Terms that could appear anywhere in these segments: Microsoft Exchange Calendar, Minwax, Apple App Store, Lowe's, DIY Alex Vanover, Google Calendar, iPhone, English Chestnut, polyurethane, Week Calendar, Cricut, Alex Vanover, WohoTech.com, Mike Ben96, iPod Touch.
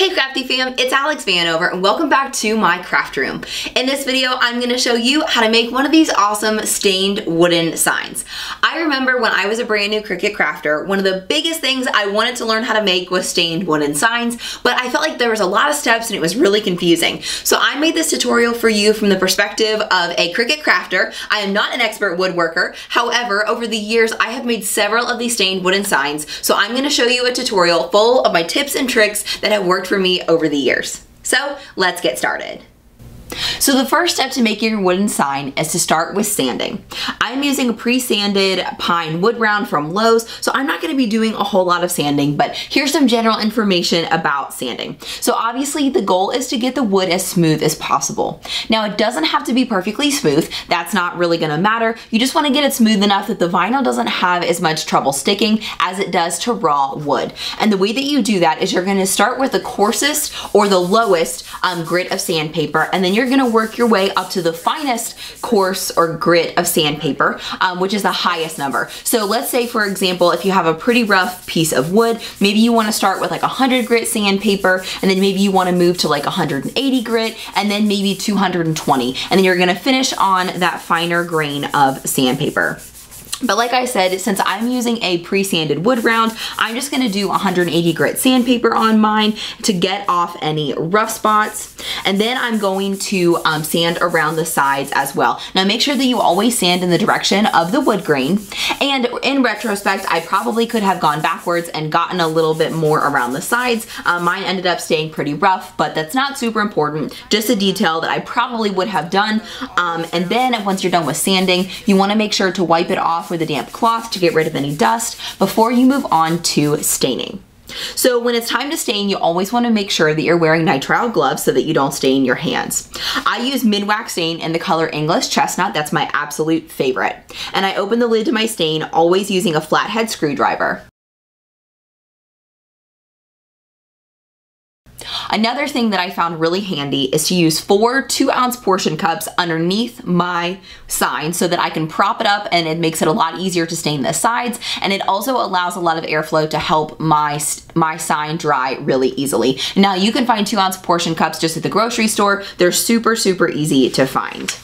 Hey crafty fam, it's Alex Vanover and welcome back to my craft room. In this video, I'm going to show you how to make one of these awesome stained wooden signs. I remember when I was a brand new Cricut crafter, one of the biggest things I wanted to learn how to make was stained wooden signs, but I felt like there was a lot of steps and it was really confusing. So I made this tutorial for you from the perspective of a Cricut crafter. I am not an expert woodworker. However, over the years, I have made several of these stained wooden signs. So I'm going to show you a tutorial full of my tips and tricks that have worked for me over the years. So let's get started. So the first step to making your wooden sign is to start with sanding. I'm using a pre-sanded pine wood round from Lowe's, so I'm not going to be doing a whole lot of sanding, but here's some general information about sanding. So obviously the goal is to get the wood as smooth as possible. Now it doesn't have to be perfectly smooth. That's not really going to matter. You just want to get it smooth enough that the vinyl doesn't have as much trouble sticking as it does to raw wood. And the way that you do that is you're going to start with the coarsest or the lowest grit of sandpaper, and then you're going to work your way up to the finest coarse or grit of sandpaper, which is the highest number. So let's say, for example, if you have a pretty rough piece of wood, maybe you want to start with like 100 grit sandpaper, and then maybe you want to move to like 180 grit, and then maybe 220, and then you're going to finish on that finer grain of sandpaper. But like I said, since I'm using a pre-sanded wood round, I'm just going to do 180 grit sandpaper on mine to get off any rough spots. And then I'm going to sand around the sides as well. Now make sure that you always sand in the direction of the wood grain. And in retrospect, I probably could have gone backwards and gotten a little bit more around the sides. Mine ended up staying pretty rough, but that's not super important. Just a detail that I probably would have done. And then once you're done with sanding, you want to make sure to wipe it off with a damp cloth to get rid of any dust before you move on to staining. So when it's time to stain, you always want to make sure that you're wearing nitrile gloves so that you don't stain your hands. I use Minwax stain in the color English Chestnut. That's my absolute favorite. And I open the lid to my stain always using a flathead screwdriver. Another thing that I found really handy is to use 4 2-ounce portion cups underneath my sign so that I can prop it up, and it makes it a lot easier to stain the sides, and it also allows a lot of airflow to help my sign dry really easily. Now you can find 2-ounce portion cups just at the grocery store. They're super easy to find.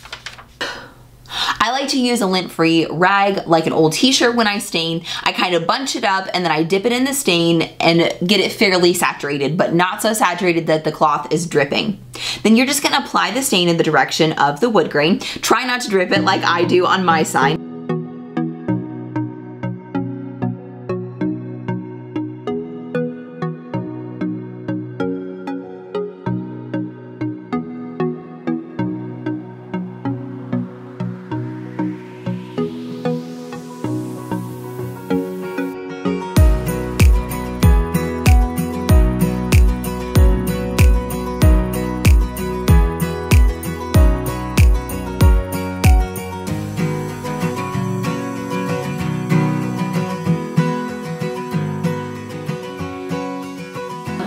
I like to use a lint-free rag, like an old t-shirt when I stain. I kind of bunch it up and then I dip it in the stain and get it fairly saturated, but not so saturated that the cloth is dripping. Then you're just going to apply the stain in the direction of the wood grain. Try not to drip it like I do on my sign.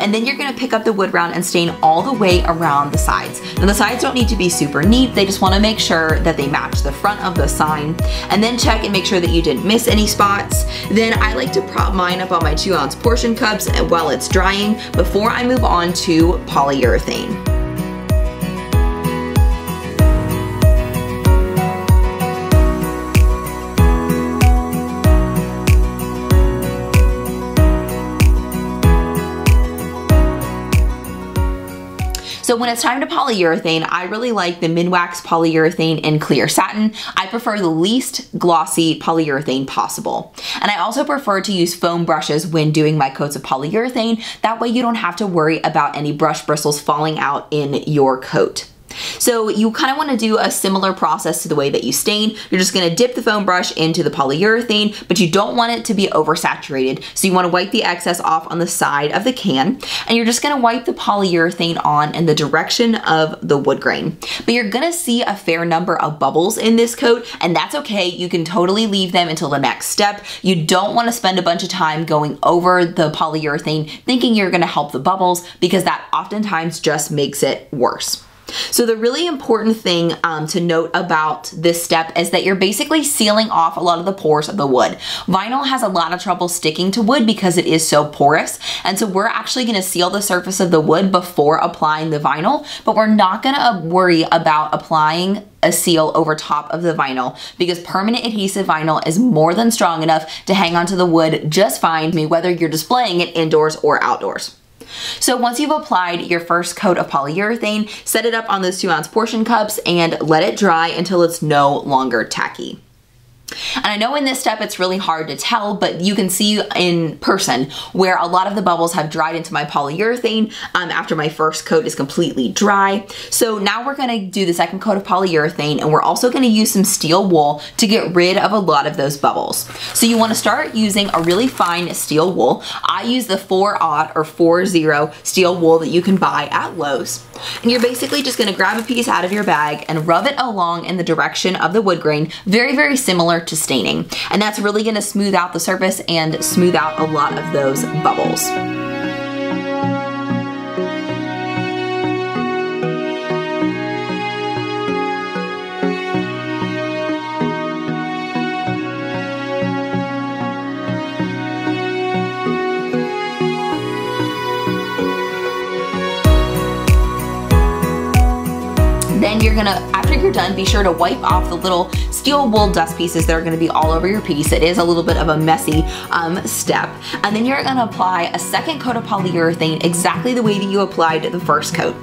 And then you're going to pick up the wood round and stain all the way around the sides. Now the sides don't need to be super neat. They just want to make sure that they match the front of the sign. And then check and make sure that you didn't miss any spots. Then I like to prop mine up on my 2-ounce portion cups while it's drying before I move on to polyurethane. So when it's time to polyurethane, I really like the Minwax polyurethane in clear satin. I prefer the least glossy polyurethane possible. And I also prefer to use foam brushes when doing my coats of polyurethane. That way you don't have to worry about any brush bristles falling out in your coat. So you kind of want to do a similar process to the way that you stain. You're just going to dip the foam brush into the polyurethane, but you don't want it to be oversaturated. So you want to wipe the excess off on the side of the can, and you're just going to wipe the polyurethane on in the direction of the wood grain. But you're going to see a fair number of bubbles in this coat, and that's okay. You can totally leave them until the next step. You don't want to spend a bunch of time going over the polyurethane thinking you're going to help the bubbles, because that oftentimes just makes it worse. So the really important thing to note about this step is that you're basically sealing off a lot of the pores of the wood. Vinyl has a lot of trouble sticking to wood because it is so porous, and so we're actually going to seal the surface of the wood before applying the vinyl, but we're not going to worry about applying a seal over top of the vinyl because permanent adhesive vinyl is more than strong enough to hang onto the wood just fine, whether you're displaying it indoors or outdoors. So once you've applied your first coat of polyurethane, set it up on those 2-ounce portion cups and let it dry until it's no longer tacky. And I know in this step it's really hard to tell, but you can see in person where a lot of the bubbles have dried into my polyurethane after my first coat is completely dry. So now we're going to do the second coat of polyurethane, and we're also going to use some steel wool to get rid of a lot of those bubbles. So you want to start using a really fine steel wool. I use the 4-aught or 4-0 steel wool that you can buy at Lowe's. And you're basically just going to grab a piece out of your bag and rub it along in the direction of the wood grain, very, very similar to staining, and that's really going to smooth out the surface and smooth out a lot of those bubbles. Then you're gonna, after you're done, be sure to wipe off the little steel wool dust pieces that are gonna be all over your piece. It is a little bit of a messy step. And then you're gonna apply a second coat of polyurethane exactly the way that you applied the first coat.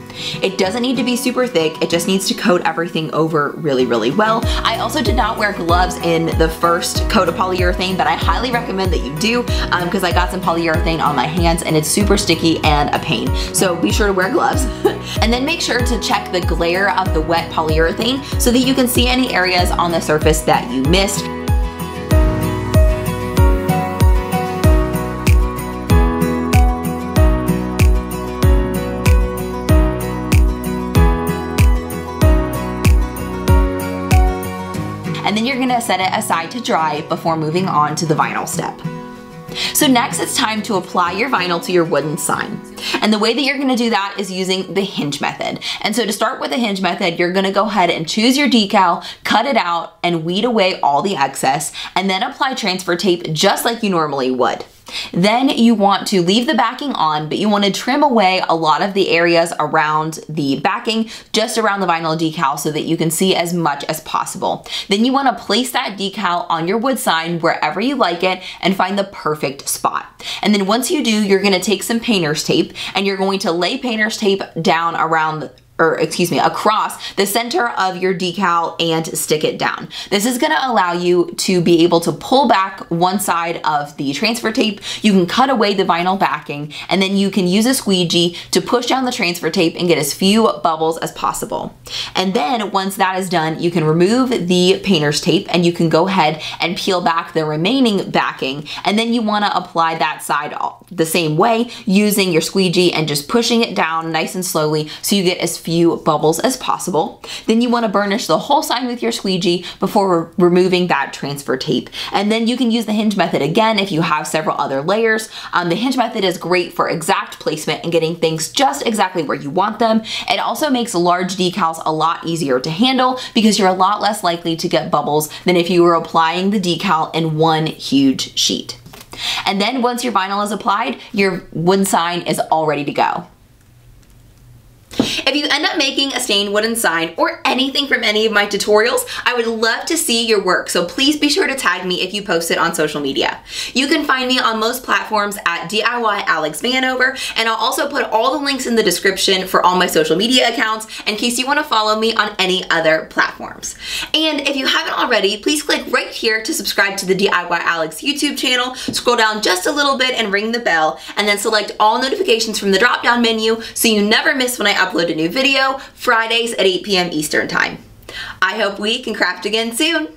It doesn't need to be super thick. It just needs to coat everything over really, really well. I also did not wear gloves in the first coat of polyurethane, but I highly recommend that you do because I got some polyurethane on my hands and it's super sticky and a pain. So be sure to wear gloves. And then make sure to check the glare of the wet polyurethane so that you can see any areas on the surface that you missed. And then you're gonna set it aside to dry before moving on to the vinyl step. So next it's time to apply your vinyl to your wooden sign. And the way that you're gonna do that is using the hinge method. And so to start with the hinge method, you're gonna go ahead and choose your decal, cut it out, and weed away all the excess, and then apply transfer tape just like you normally would. Then you want to leave the backing on, but you want to trim away a lot of the areas around the backing, just around the vinyl decal so that you can see as much as possible. Then you want to place that decal on your wood sign wherever you like it and find the perfect spot. And then once you do, you're going to take some painter's tape and you're going to lay painter's tape down around, or excuse me, across the center of your decal and stick it down. This is gonna allow you to be able to pull back one side of the transfer tape. You can cut away the vinyl backing, and then you can use a squeegee to push down the transfer tape and get as few bubbles as possible. And then once that is done, you can remove the painter's tape and you can go ahead and peel back the remaining backing. And then you wanna apply that side the same way using your squeegee and just pushing it down nice and slowly so you get as few bubbles as possible. Then you want to burnish the whole sign with your squeegee before removing that transfer tape. And then you can use the hinge method again if you have several other layers. The hinge method is great for exact placement and getting things just exactly where you want them. It also makes large decals a lot easier to handle because you're a lot less likely to get bubbles than if you were applying the decal in one huge sheet. And then once your vinyl is applied, your wooden sign is all ready to go. If you end up making a stained wooden sign or anything from any of my tutorials, I would love to see your work, so please be sure to tag me if you post it on social media. You can find me on most platforms at DIY Alex Vanover, and I'll also put all the links in the description for all my social media accounts in case you want to follow me on any other platforms. And if you haven't already, please click right here to subscribe to the DIY Alex YouTube channel, scroll down just a little bit and ring the bell, and then select all notifications from the drop-down menu so you never miss when I upload a new video, Fridays at 8 p.m. Eastern Time. I hope we can craft again soon.